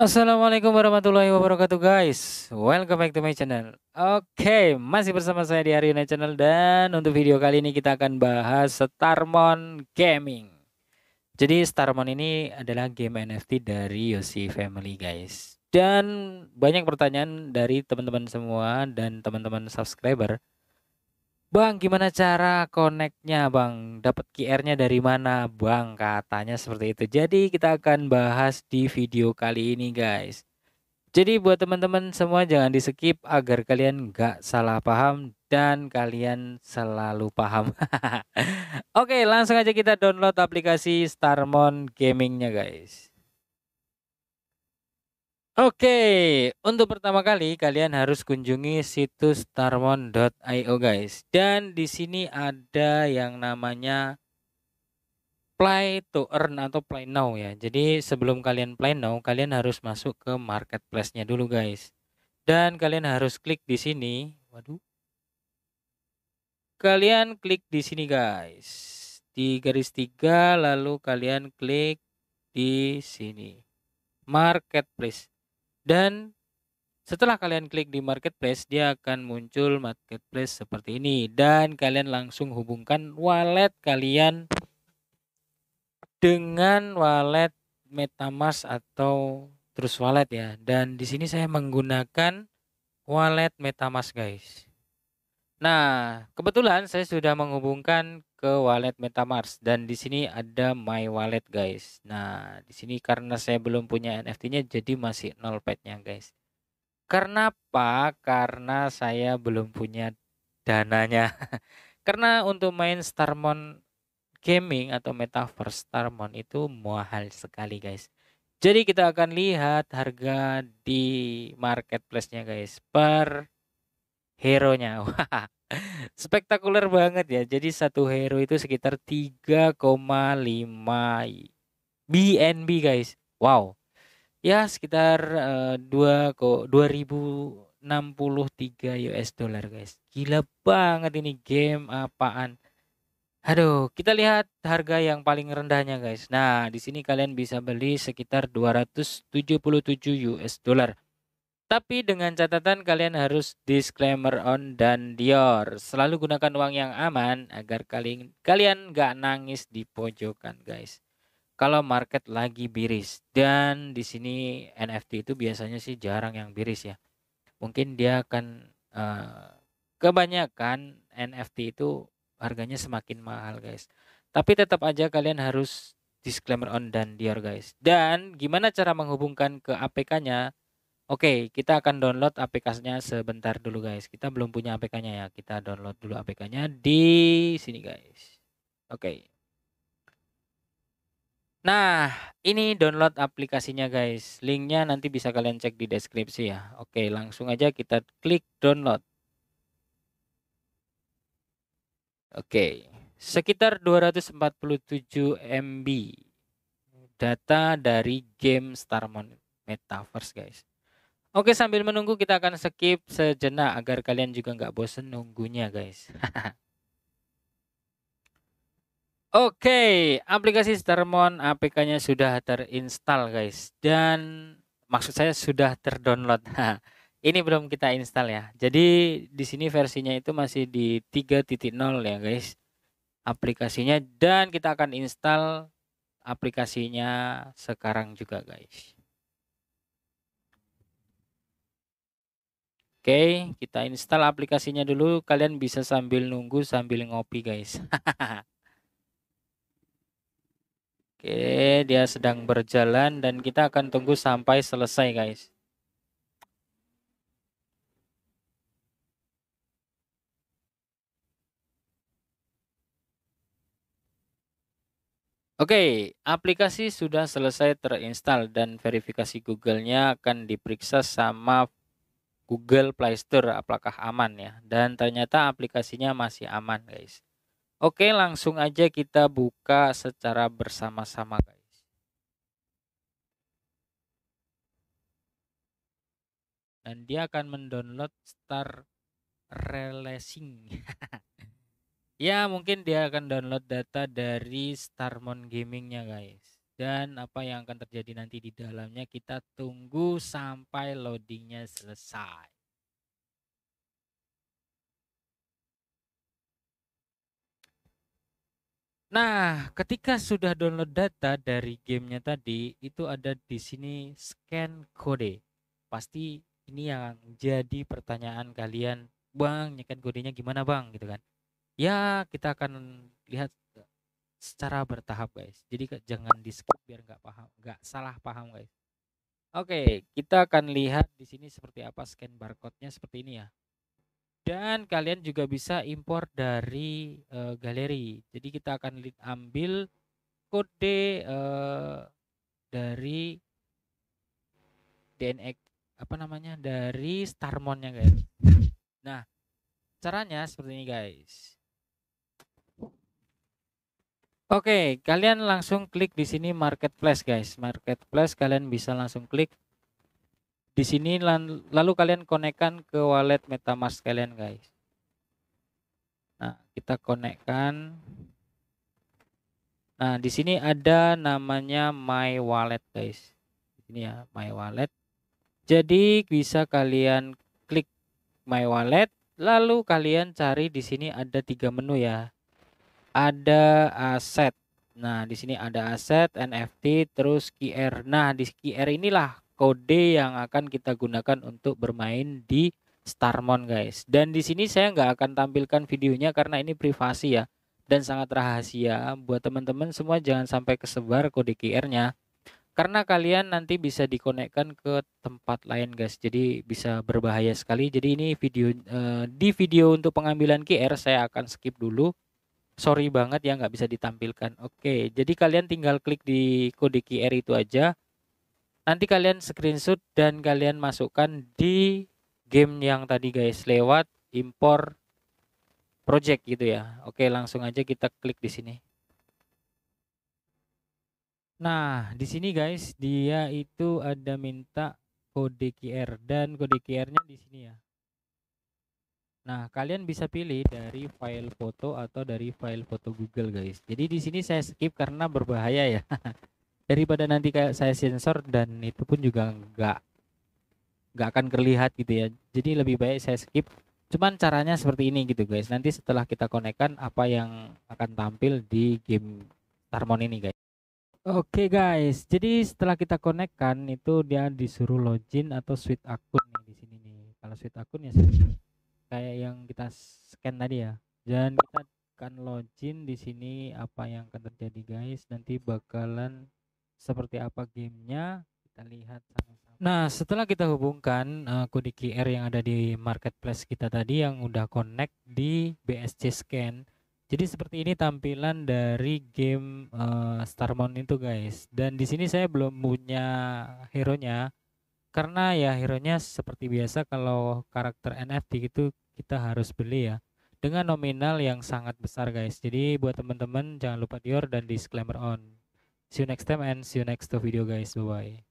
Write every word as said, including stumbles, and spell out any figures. Assalamualaikum warahmatullahi wabarakatuh guys. Welcome back to my channel. Oke, okay, masih bersama saya di Aruna Channel. Dan untuk video kali ini kita akan bahas Starmon Gaming. Jadi Starmon ini adalah game N F T dari Yoshi Family guys. Dan banyak pertanyaan dari teman-teman semua dan teman-teman subscriber. Bang, gimana cara connect-nya bang? Dapat Q R-nya dari mana bang? Katanya seperti itu. Jadi kita akan bahas di video kali ini guys. Jadi buat teman-teman semua jangan di skip agar kalian nggak salah paham dan kalian selalu paham. Oke, langsung aja kita download aplikasi Starmon Gaming-nya guys. Oke, untuk pertama kali kalian harus kunjungi situs starmon dot i o guys. Dan di sini ada yang namanya play to earn atau play now ya. Jadi sebelum kalian play now, kalian harus masuk ke marketplace-nya dulu guys. Dan kalian harus klik di sini. Waduh. Kalian klik di sini guys. Di garis tiga lalu kalian klik di sini. Marketplace. Dan setelah kalian klik di marketplace, dia akan muncul marketplace seperti ini. Dan kalian langsung hubungkan wallet kalian dengan wallet MetaMars atau Trust Wallet ya. Dan di sini saya menggunakan wallet MetaMars guys. Nah, kebetulan saya sudah menghubungkan ke wallet MetaMars dan di sini ada my wallet guys. Nah, di sini karena saya belum punya N F T-nya jadi masih nol pet-nya guys. Karena apa? Karena saya belum punya dananya. Karena untuk main Starmon Gaming atau Metaverse Starmon itu mahal sekali guys. Jadi kita akan lihat harga di marketplace-nya guys per hero-nya. Wah, spektakuler banget ya. Jadi satu hero itu sekitar tiga koma lima B N B guys. Wow. Ya sekitar uh, dua ribu enam puluh tiga U S dollar guys. Gila banget ini game apaan. Aduh, kita lihat harga yang paling rendahnya guys. Nah, di sini kalian bisa beli sekitar dua ratus tujuh puluh tujuh U S dollar. Tapi dengan catatan kalian harus disclaimer on dan Dior. Selalu gunakan uang yang aman agar kalian kalian nggak nangis di pojokan guys. Kalau market lagi biris dan di sini N F T itu biasanya sih jarang yang biris ya. Mungkin dia akan uh, kebanyakan N F T itu harganya semakin mahal guys. Tapi tetap aja kalian harus disclaimer on dan Dior guys. Dan gimana cara menghubungkan ke A P K-nya? Oke, okay, kita akan download A P K-nya sebentar dulu guys. Kita belum punya A P K-nya ya. Kita download dulu A P K-nya di sini guys. Oke. Okay. Nah, ini download aplikasinya guys. Link-nya nanti bisa kalian cek di deskripsi ya. Oke, okay, langsung aja kita klik download. Oke, okay. Sekitar dua ratus empat puluh tujuh M B data dari game Starmon Metaverse guys. Oke, sambil menunggu kita akan skip sejenak agar kalian juga nggak bosen nunggunya guys. Oke, aplikasi Starmon A P K-nya sudah terinstall guys. Dan maksud saya sudah terdownload. Ini belum kita install ya. Jadi di sini versinya itu masih di tiga titik nol ya guys aplikasinya. Dan kita akan install aplikasinya sekarang juga guys. Oke, okay, kita install aplikasinya dulu. Kalian bisa sambil nunggu sambil ngopi guys. Oke, okay, dia sedang berjalan dan kita akan tunggu sampai selesai guys. Oke, okay, aplikasi sudah selesai terinstall dan verifikasi Google-nya akan diperiksa sama Google Play Store apakah aman ya. Dan ternyata aplikasinya masih aman guys. Oke, langsung aja kita buka secara bersama-sama guys. Dan dia akan mendownload Star Releasing. Ya mungkin dia akan download data dari Starmon Gaming-nya guys. dan apa yang akan terjadi nanti di dalamnya kita tunggu sampai loadingnya selesai. Nah, ketika sudah download data dari gamenya tadi, itu ada di sini scan kode. Pasti ini yang jadi pertanyaan kalian, Bang, nyekan kodenya gimana Bang? Gitu kan? Ya, kita akan lihat secara bertahap guys. Jadi jangan di skip biar nggak paham, nggak salah paham guys. Oke, kita akan lihat di sini seperti apa scan barcode-nya seperti ini ya. Dan kalian juga bisa impor dari uh, galeri. Jadi kita akan ambil kode uh, dari D N A apa namanya dari Starmonnya guys. Nah caranya seperti ini guys. Oke, kalian langsung klik di sini marketplace guys. Marketplace kalian bisa langsung klik di sini, lalu kalian konekkan ke wallet MetaMask kalian guys. Nah, kita konekkan. Nah, di sini ada namanya My Wallet guys. Ini ya, My Wallet. Jadi bisa kalian klik My Wallet, lalu kalian cari di sini ada tiga menu ya. Ada aset. Nah, di sini ada aset, N F T, terus Q R. Nah, di Q R inilah kode yang akan kita gunakan untuk bermain di Starmon guys. Dan di sini saya nggak akan tampilkan videonya karena ini privasi ya, dan sangat rahasia. Buat teman-teman semua jangan sampai kesebar kode Q R-nya, karena kalian nanti bisa dikonekkan ke tempat lain guys. Jadi bisa berbahaya sekali. Jadi ini video eh, di video untuk pengambilan Q R saya akan skip dulu. Sorry banget ya nggak bisa ditampilkan. Oke, jadi kalian tinggal klik di kode Q R itu aja. Nanti kalian screenshot dan kalian masukkan di game yang tadi guys lewat import project gitu ya. Oke, langsung aja kita klik di sini. Nah, di sini guys dia itu ada minta kode Q R dan kode Q R-nya di sini ya. Nah, kalian bisa pilih dari file foto atau dari file foto Google guys. Jadi di sini saya skip karena berbahaya ya. Daripada nanti kayak saya sensor dan itu pun juga nggak nggak akan terlihat gitu ya. Jadi lebih baik saya skip. Cuman caranya seperti ini gitu guys. Nanti setelah kita konekkan apa yang akan tampil di game Starmon ini guys. Oke okay guys. Jadi setelah kita konekkan itu dia disuruh login atau switch akun nih di sini nih. Kalau switch akun ya kayak yang kita scan tadi ya. Dan kita akan login di sini apa yang akan terjadi guys. Nanti bakalan seperti apa gamenya kita lihat sama-sama. Nah, setelah kita hubungkan uh, kode Q R yang ada di marketplace kita tadi yang udah connect di B S C scan, jadi seperti ini tampilan dari game uh, Starmon itu guys. Dan di sini saya belum punya hero nya karena ya hero nya seperti biasa kalau karakter N F T gitu kita harus beli ya dengan nominal yang sangat besar guys. Jadi buat teman-teman jangan lupa di-order dan disclaimer on. See you next time and see you next video guys. Bye-bye.